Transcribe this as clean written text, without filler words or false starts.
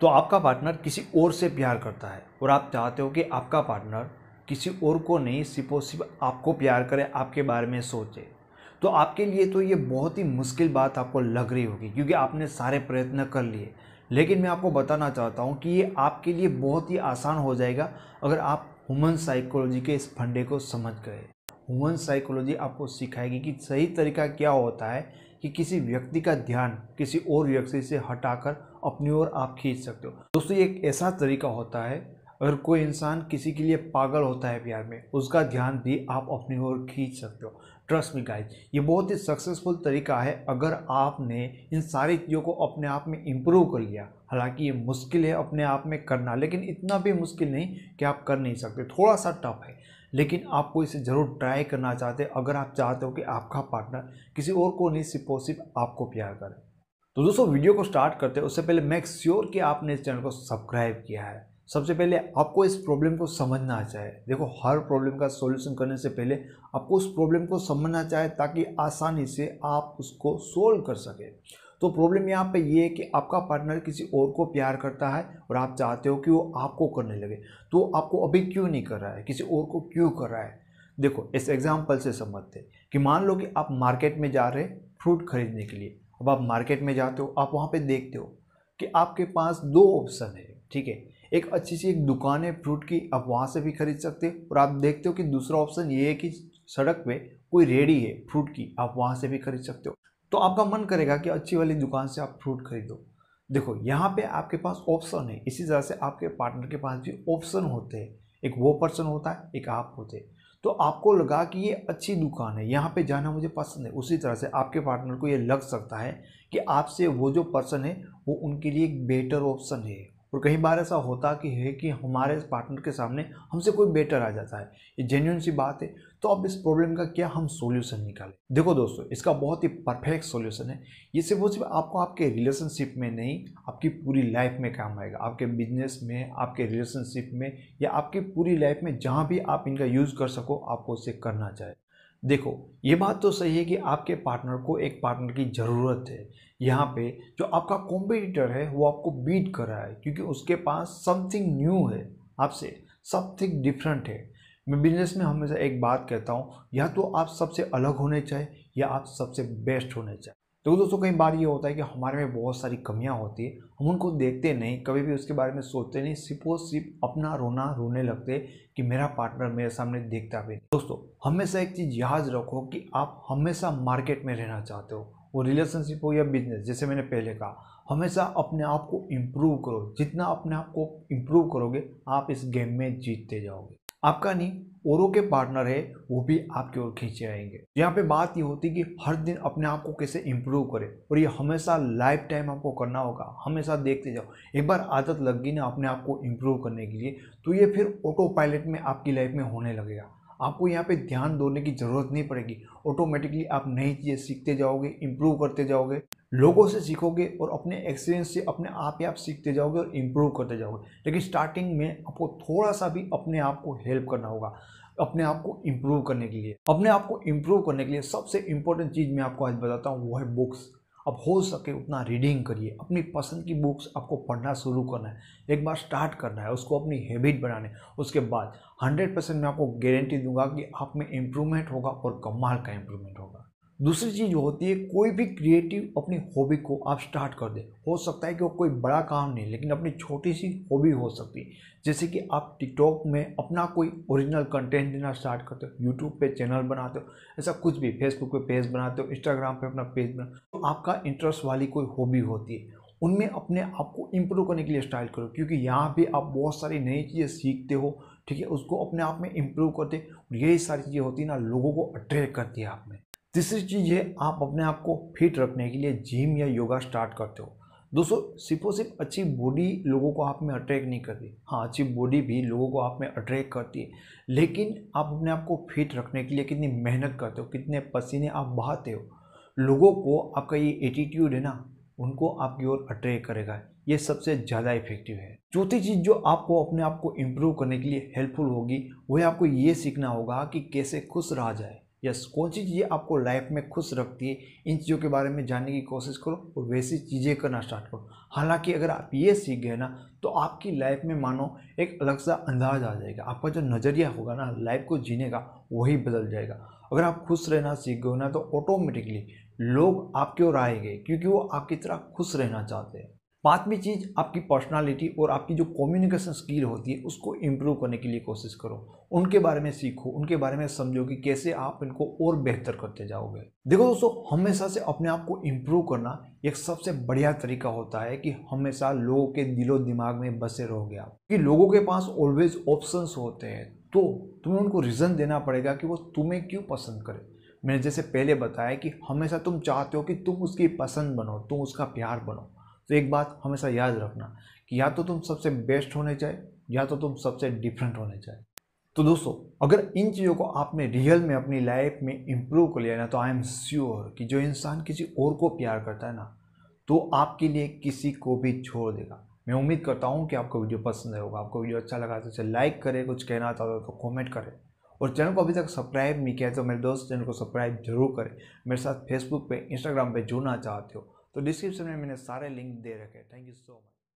तो आपका पार्टनर किसी और से प्यार करता है और आप चाहते हो कि आपका पार्टनर किसी और को नहीं सिर्फ आपको प्यार करे, आपके बारे में सोचे, तो आपके लिए तो ये बहुत ही मुश्किल बात आपको लग रही होगी क्योंकि आपने सारे प्रयत्न कर लिए। लेकिन मैं आपको बताना चाहता हूँ कि ये आपके लिए बहुत ही आसान हो जाएगा अगर आप ह्यूमन साइकोलॉजी के इस फंडे को समझ गए। ह्यूमन साइकोलॉजी आपको सिखाएगी कि सही तरीका क्या होता है कि किसी व्यक्ति का ध्यान किसी और व्यक्ति से हटाकर अपनी ओर आप खींच सकते हो। दोस्तों ये एक ऐसा तरीका होता है, अगर कोई इंसान किसी के लिए पागल होता है प्यार में, उसका ध्यान भी आप अपनी ओर खींच सकते हो। ट्रस्ट मी गाइज, ये बहुत ही सक्सेसफुल तरीका है अगर आपने इन सारी चीज़ों को अपने आप में इम्प्रूव कर लिया। हालांकि ये मुश्किल है अपने आप में करना, लेकिन इतना भी मुश्किल नहीं कि आप कर नहीं सकते, थोड़ा सा टफ है, लेकिन आपको इसे ज़रूर ट्राई करना चाहते हैं अगर आप चाहते हो कि आपका पार्टनर किसी और को नहीं सिर्फ आपको प्यार करे। तो दोस्तों वीडियो को स्टार्ट करते हैं उससे पहले मेक श्योर कि आपने इस चैनल को सब्सक्राइब किया है। सबसे पहले आपको इस प्रॉब्लम को समझना चाहिए। देखो हर प्रॉब्लम का सॉल्यूशन करने से पहले आपको उस प्रॉब्लम को समझना चाहिए ताकि आसानी से आप उसको सोल्व कर सकें। तो प्रॉब्लम यहाँ पे ये है कि आपका पार्टनर किसी और को प्यार करता है और आप चाहते हो कि वो आपको करने लगे, तो आपको अभी क्यों नहीं कर रहा है, किसी और को क्यों कर रहा है। देखो इस एग्जाम्पल से समझते हैं कि मान लो कि आप मार्केट में जा रहे हैं फ्रूट खरीदने के लिए। अब आप मार्केट में जाते हो, आप वहाँ पर देखते हो कि आपके पास दो ऑप्शन है, ठीक है। एक अच्छी सी एक दुकान है फ्रूट की, आप वहाँ से भी खरीद सकते हो, और आप देखते हो कि दूसरा ऑप्शन ये है कि सड़क पे कोई रेडी है फ्रूट की, आप वहाँ से भी खरीद सकते हो। तो आपका मन करेगा कि अच्छी वाली दुकान से आप फ्रूट खरीदो। देखो यहाँ पे आपके पास ऑप्शन है, इसी तरह से आपके पार्टनर के पास भी ऑप्शन होते हैं, एक वो पर्सन होता है, एक आप होते हैं। तो आपको लगा कि ये अच्छी दुकान है, यहाँ पे जाना मुझे पसंद है। उसी तरह से आपके पार्टनर को ये लग सकता है कि आपसे वो जो पर्सन है वो उनके लिए एक बेटर ऑप्शन है। और कई बार ऐसा होता कि है कि हमारे पार्टनर के सामने हमसे कोई बेटर आ जाता है। ये जेन्युइन सी बात है। तो अब इस प्रॉब्लम का क्या हम सॉल्यूशन निकालें। देखो दोस्तों इसका बहुत ही परफेक्ट सॉल्यूशन है। ये सिर्फ वो सिर्फ आपको आपके रिलेशनशिप में नहीं, आपकी पूरी लाइफ में काम आएगा, आपके बिजनेस में, आपके रिलेशनशिप में, या आपकी पूरी लाइफ में जहाँ भी आप इनका यूज़ कर सको आपको उसे करना चाहिए। देखो ये बात तो सही है कि आपके पार्टनर को एक पार्टनर की ज़रूरत है। यहाँ पे जो आपका कॉम्पिटिटर है वो आपको बीट कर रहा है क्योंकि उसके पास समथिंग न्यू है, आपसे समथिंग डिफरेंट है। मैं बिजनेस में हमेशा एक बात कहता हूँ, या तो आप सबसे अलग होने चाहिए या आप सबसे बेस्ट होने चाहिए। तो दोस्तों कई बार ये होता है कि हमारे में बहुत सारी कमियाँ होती है, हम उनको देखते नहीं, कभी भी उसके बारे में सोचते नहीं, सिर्फ अपना रोना रोने लगते कि मेरा पार्टनर मेरे सामने देखता भी। दोस्तों हमेशा एक चीज़ याद रखो कि आप हमेशा मार्केट में रहना चाहते हो, वो रिलेशनशिप हो या बिजनेस, जैसे मैंने पहले कहा, हमेशा अपने आप को इम्प्रूव करो। जितना अपने आप को इम्प्रूव करोगे आप इस गेम में जीतते जाओगे। आपका नहीं औरों के पार्टनर है वो भी आपकी ओर खींचे आएंगे। यहाँ पे बात ये होती है कि हर दिन अपने आप को कैसे इम्प्रूव करें, और ये हमेशा लाइफ टाइम आपको करना होगा। हमेशा देखते जाओ, एक बार आदत लग गई ना अपने आप को इम्प्रूव करने के लिए, तो ये फिर ऑटो पायलट में आपकी लाइफ में होने लगेगा। आपको यहाँ पे ध्यान देने की ज़रूरत नहीं पड़ेगी, ऑटोमेटिकली आप नई चीज़ें सीखते जाओगे, इम्प्रूव करते जाओगे, लोगों से सीखोगे और अपने एक्सपीरियंस से अपने आप ही आप सीखते जाओगे और इम्प्रूव करते जाओगे। लेकिन स्टार्टिंग में आपको थोड़ा सा भी अपने आप को हेल्प करना होगा अपने आप को इम्प्रूव करने के लिए। अपने आप को इम्प्रूव करने के लिए सबसे इम्पोर्टेंट चीज़ मैं आपको आज बताता हूँ, वो है बुक्स। अब हो सके उतना रीडिंग करिए, अपनी पसंद की बुक्स आपको पढ़ना शुरू करना है, एक बार स्टार्ट करना है, उसको अपनी हैबिट बनाने। उसके बाद 100% मैं आपको गारंटी दूंगा कि आप में इम्प्रूवमेंट होगा और कमाल का इम्प्रूवमेंट होगा। दूसरी चीज़ होती है, कोई भी क्रिएटिव अपनी हॉबी को आप स्टार्ट कर दें। हो सकता है कि वो कोई बड़ा काम नहीं, लेकिन अपनी छोटी सी हॉबी हो सकती है, जैसे कि आप टिकटॉक में अपना कोई ओरिजिनल कंटेंट देना स्टार्ट करते हो, यूट्यूब पे चैनल बनाते हो, ऐसा कुछ भी, फेसबुक पे पेज बनाते हो, इंस्टाग्राम पे अपना पेज बनाते हो। तो आपका इंटरेस्ट वाली कोई हॉबी होती है, उनमें अपने आप को इम्प्रूव करने के लिए स्टार्ट करो, क्योंकि यहाँ भी आप बहुत सारी नई चीज़ें सीखते हो, ठीक है, उसको अपने आप में इम्प्रूव करते। यही सारी चीज़ें होती है ना, लोगों को अट्रैक्ट करती है आप में। तीसरी चीज़ है, आप अपने आप को फिट रखने के लिए जिम या योगा स्टार्ट करते हो। दोस्तों सिर्फ अच्छी बॉडी लोगों को आप में अट्रैक्ट नहीं करती। हाँ, अच्छी बॉडी भी लोगों को आप में अट्रैक्ट करती है, लेकिन आप अपने आप को फिट रखने के लिए कितनी मेहनत करते हो, कितने पसीने आप बहाते हो। लोगों को आपका ये एटीट्यूड है ना, उनको आपकी ओर अट्रैक्ट करेगा, ये सबसे ज़्यादा इफेक्टिव है। चौथी चीज़ जो आपको अपने आप को इम्प्रूव करने के लिए हेल्पफुल होगी, वह आपको ये सीखना होगा कि कैसे खुश रहा जाए, यस कौन सी चीज़ें आपको लाइफ में खुश रखती है, इन चीज़ों के बारे में जानने की कोशिश करो और वैसी चीज़ें करना स्टार्ट करो। हालांकि अगर आप ये सीख गए ना तो आपकी लाइफ में मानो एक अलग सा अंदाज आ जाएगा, आपका जो नज़रिया होगा ना लाइफ को जीने का वही बदल जाएगा। अगर आप खुश रहना सीख गए ना तो ऑटोमेटिकली लोग आपकी ओर आएंगे क्योंकि वो आपकी तरह खुश रहना चाहते हैं। पाँचवीं चीज़ आपकी पर्सनालिटी और आपकी जो कम्युनिकेशन स्किल होती है उसको इम्प्रूव करने के लिए कोशिश करो, उनके बारे में सीखो, उनके बारे में समझो कि कैसे आप इनको और बेहतर करते जाओगे। देखो दोस्तों, हमेशा से अपने आप को इम्प्रूव करना एक सबसे बढ़िया तरीका होता है कि हमेशा लोगों के दिलो दिमाग में बसे रहोगे आप, क्योंकि लोगों के पास ऑलवेज ऑप्शंस होते हैं तो तुम्हें उनको रीज़न देना पड़ेगा कि वो तुम्हें क्यों पसंद करें। मैंने जैसे पहले बताया कि हमेशा तुम चाहते हो कि तुम उसकी पसंद बनो, तुम उसका प्यार बनो, तो एक बात हमेशा याद रखना कि या तो तुम सबसे बेस्ट होने चाहिए या तो तुम सबसे डिफरेंट होने चाहिए। तो दोस्तों, अगर इन चीज़ों को आपने रियल में अपनी लाइफ में इम्प्रूव कर लिया ना तो आई एम श्योर कि जो इंसान किसी और को प्यार करता है ना तो आपके लिए किसी को भी छोड़ देगा। मैं उम्मीद करता हूँ कि आपको वीडियो पसंद आया होगा। आपको वीडियो अच्छा लगा तो इसे लाइक करें, कुछ कहना चाहता हो तो कॉमेंट करें, और चैनल को अभी तक सब्सक्राइब नहीं किया है तो मेरे दोस्त चैनल को सब्सक्राइब जरूर करें। मेरे साथ फेसबुक पे, इंस्टाग्राम पे जुड़ना चाहते हो तो डिस्क्रिप्शन में मैंने सारे लिंक दे रखे हैं। Thank you so much.